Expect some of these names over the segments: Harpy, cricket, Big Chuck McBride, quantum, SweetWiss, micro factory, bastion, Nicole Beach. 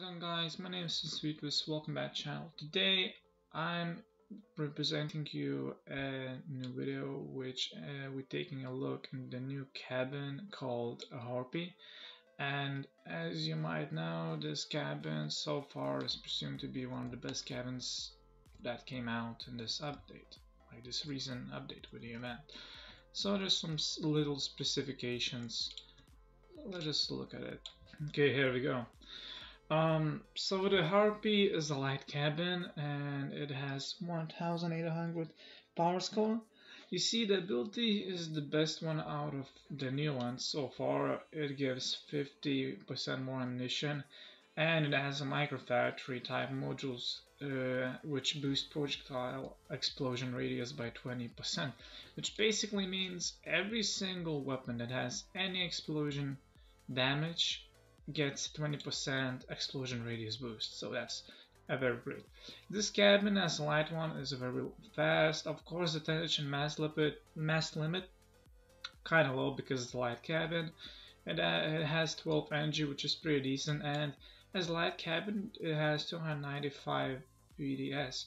How's it going, guys? My name is SweetWiss, welcome back channel. Today I'm presenting you a new video which we're taking a look in the new cabin called Harpy. And as you might know, this cabin so far is presumed to be one of the best cabins that came out in this update, like this recent update with the event. So there's some little specifications. Let's just look at it. Okay, here we go. So the Harpy is a light cabin and it has 1800 power score. You see, the ability is the best one out of the new ones so far. It gives 50% more ammunition, and it has a micro factory type modules which boost projectile explosion radius by 20%, which basically means every single weapon that has any explosion damage gets 20% explosion radius boost, so that's a very great. This cabin, as a light one, is very fast. Of course, the tension mass limit kind of low because it's a light cabin, and it has 12 energy, which is pretty decent. And as a light cabin, it has 295 BDS.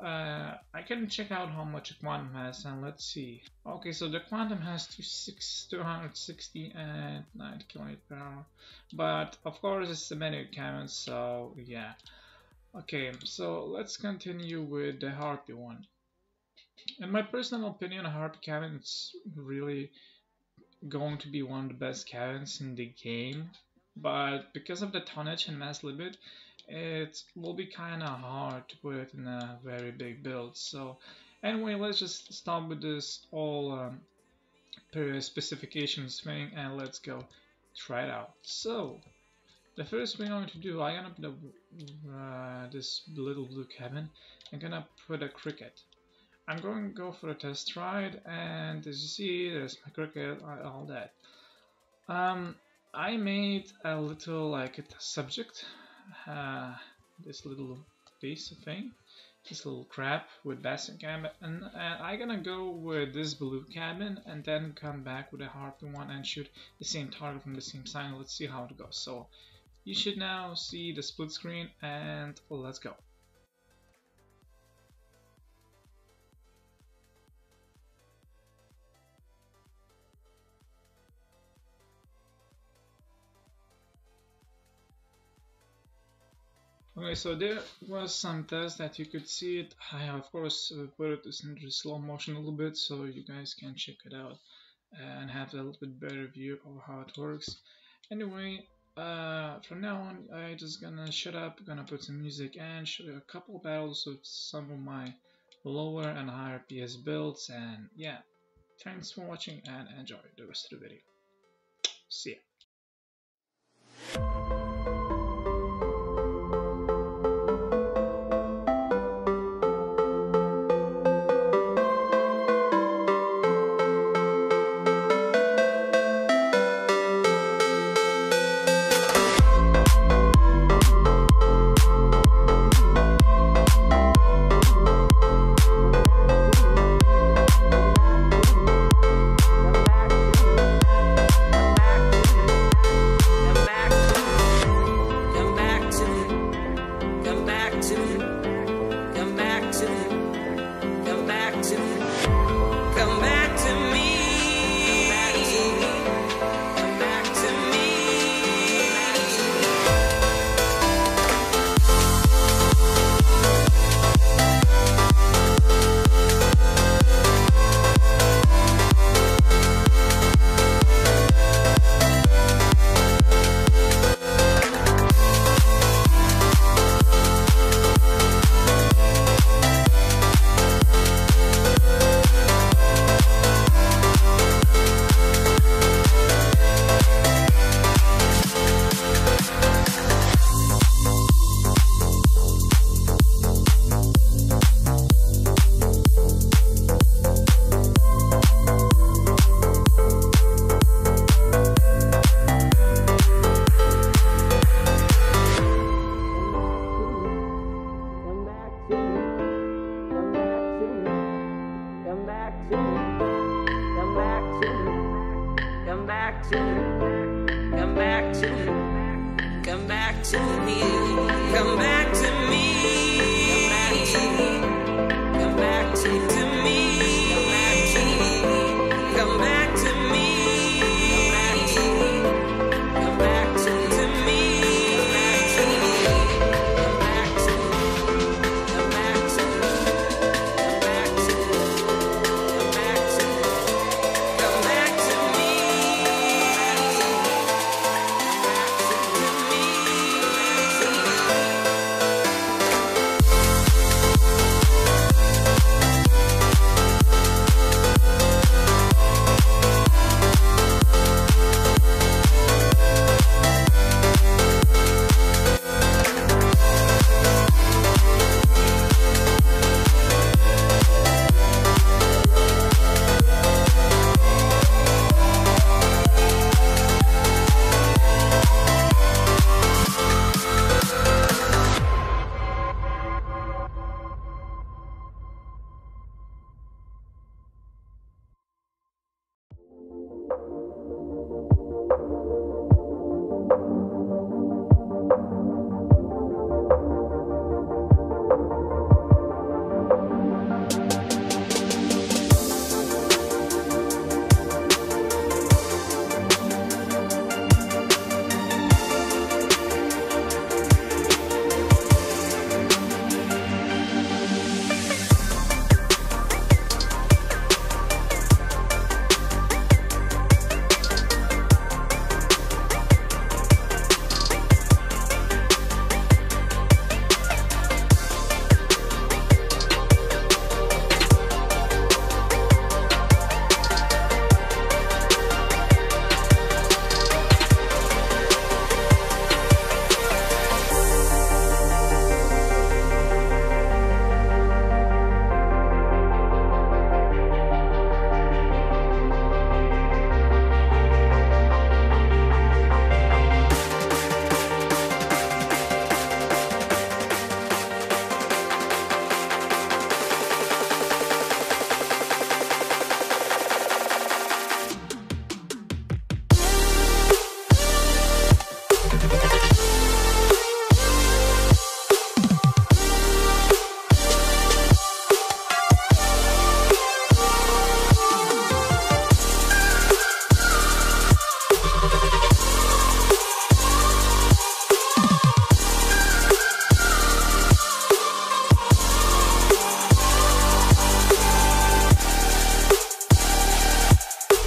I can check out how much a quantum has, and let's see. Okay, so the quantum has 260 and 9 km per hour, but of course it's a manual cabin, so yeah. Okay, so let's continue with the Harpy one. In my personal opinion, a Harpy cabin is really going to be one of the best cabins in the game, but because of the tonnage and mass limit, it will be kind of hard to put it in a very big build. So anyway, let's just stop with this all specifications thing and let's go try it out. So the first thing I'm going to do, I'm gonna put this little blue cabin, I'm gonna put a cricket. I'm going to go for a test ride, and as you see, there's my cricket and all that. I made a little like a subject. This little piece of thing, this little crab with bastion cabin, and I'm gonna go with this blue cabin and then come back with a Harpy one and shoot the same target from the same sign. Let's see how it goes. So you should now see the split screen, and let's go. Okay, so there was some test that you could see it. I of course put it into slow motion a little bit so you guys can check it out and have a little bit better view of how it works. Anyway, from now on I just gonna shut up, gonna put some music and show you a couple battles with some of my lower and higher PS builds, and yeah, thanks for watching and enjoy the rest of the video. See ya.